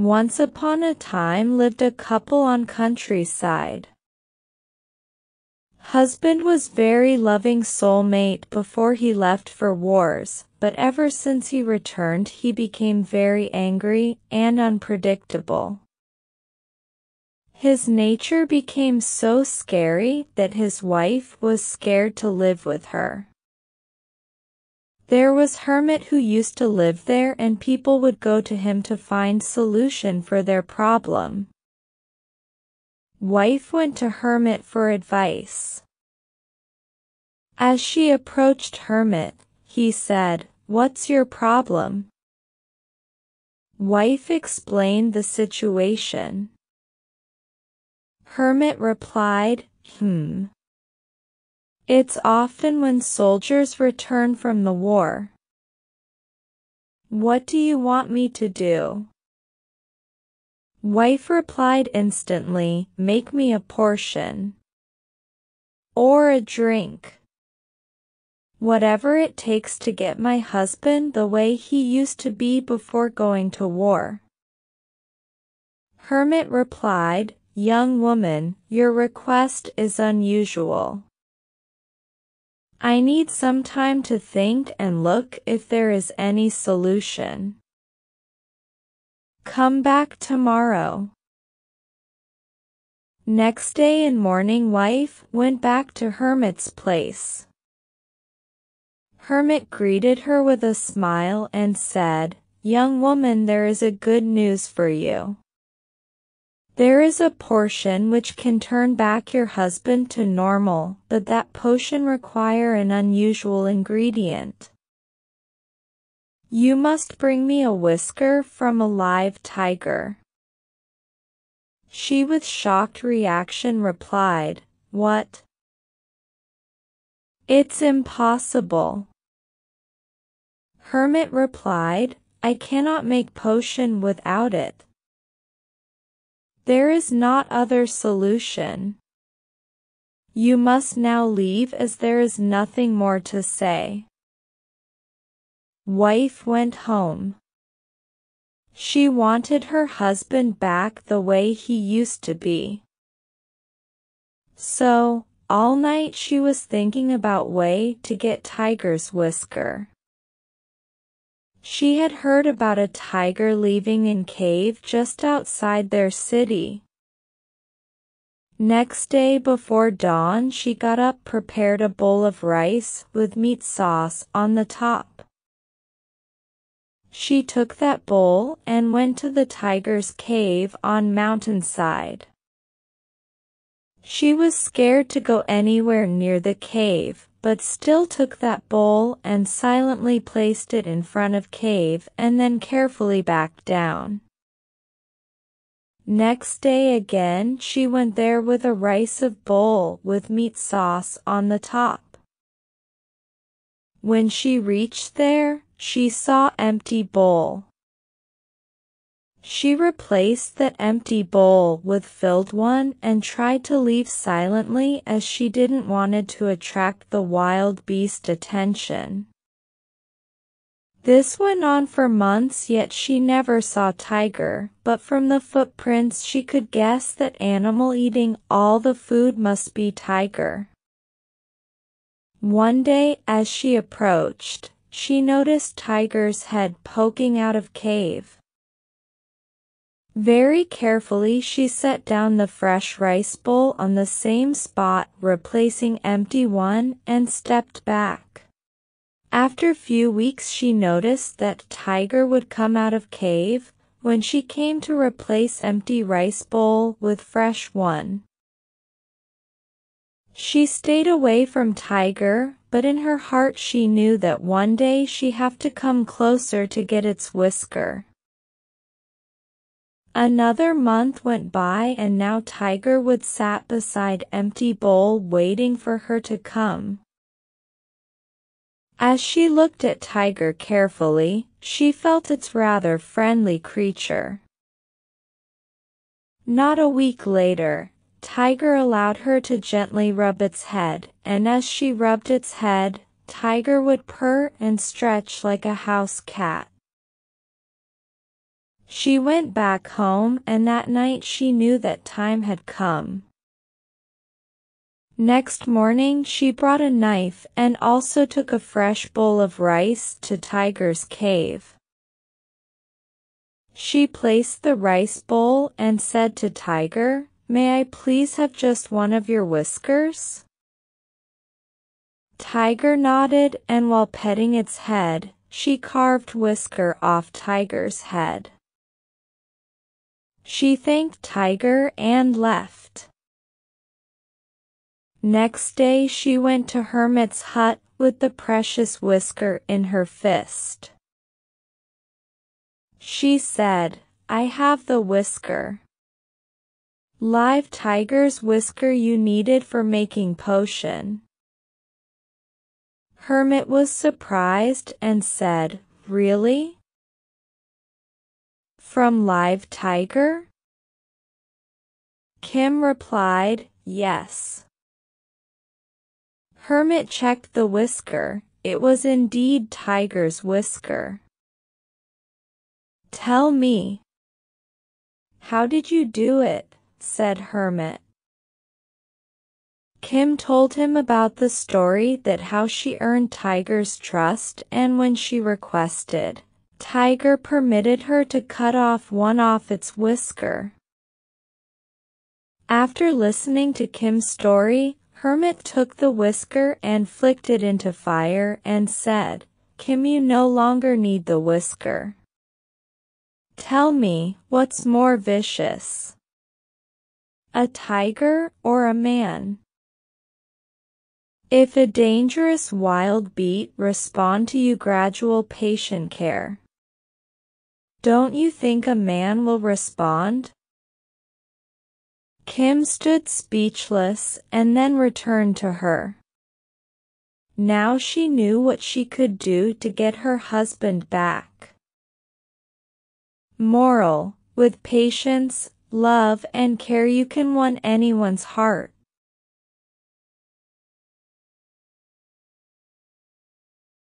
Once upon a time lived a couple on countryside. Husband was very loving soulmate before he left for wars, but ever since he returned he became very angry and unpredictable. His nature became so scary that his wife was scared to live with her. There was a hermit who used to live there, and people would go to him to find solution for their problem. Wife went to hermit for advice. As she approached hermit, he said, "What's your problem?" Wife explained the situation. Hermit replied, It's often when soldiers return from the war. What do you want me to do? Wife replied instantly, Make me a portion. Or a drink. Whatever it takes to get my husband the way he used to be before going to war. Hermit replied, Young woman, your request is unusual. I need some time to think and look if there is any solution. Come back tomorrow. Next day in morning, wife went back to hermit's place. Hermit greeted her with a smile and said, Young woman, there is a good news for you. There is a portion which can turn back your husband to normal, but that potion requires an unusual ingredient. You must bring me a whisker from a live tiger. She with shocked reaction replied, What? It's impossible. Hermit replied, I cannot make potion without it. There is not other solution. You must now leave as there is nothing more to say. Wife went home. She wanted her husband back the way he used to be. So, all night she was thinking about way to get tiger's whisker. She had heard about a tiger living in cave just outside their city. Next day before dawn she got up, prepared a bowl of rice with meat sauce on the top. She took that bowl and went to the tiger's cave on mountainside. She was scared to go anywhere near the cave, but still took that bowl and silently placed it in front of cave and then carefully backed down. Next day again she went there with a rice of bowl with meat sauce on the top. When she reached there, she saw empty bowl. She replaced that empty bowl with filled one and tried to leave silently as she didn't want to attract the wild beast's attention. This went on for months, yet she never saw tiger, but from the footprints she could guess that animal eating all the food must be tiger. One day as she approached, she noticed tiger's head poking out of cave. Very carefully she set down the fresh rice bowl on the same spot, replacing empty one, and stepped back. After few weeks she noticed that tiger would come out of cave when she came to replace empty rice bowl with fresh one. She stayed away from tiger, but in her heart she knew that one day she have to come closer to get its whisker. Another month went by, and now tiger would sat beside empty bowl waiting for her to come. As she looked at tiger carefully, she felt it's rather friendly creature. Not a week later, tiger allowed her to gently rub its head, and as she rubbed its head, tiger would purr and stretch like a house cat. She went back home, and that night she knew that time had come. Next morning she brought a knife and also took a fresh bowl of rice to Tiger's cave. She placed the rice bowl and said to Tiger, "May I please have just one of your whiskers?" Tiger nodded, and while petting its head, she carved Whisker off Tiger's head. She thanked Tiger and left. Next day she went to Hermit's hut with the precious whisker in her fist. She said, "I have the whisker. Live tiger's whisker you needed for making potion." Hermit was surprised and said, "Really? From live tiger?" Kim replied, "Yes." Hermit checked the whisker. It was indeed Tiger's whisker. "Tell me, how did you do it?" said Hermit. Kim told him about the story, that how she earned Tiger's trust, and when she requested, Tiger permitted her to cut off one off its whisker. After listening to Kim's story, Hermit took the whisker and flicked it into fire and said, "Kim, you no longer need the whisker. Tell me, what's more vicious, a tiger or a man?" "If a dangerous wild beast respond to you, gradual patient care. Don't you think a man will respond?" Kim stood speechless and then returned to her. Now she knew what she could do to get her husband back. Moral: with patience, love and care you can win anyone's heart.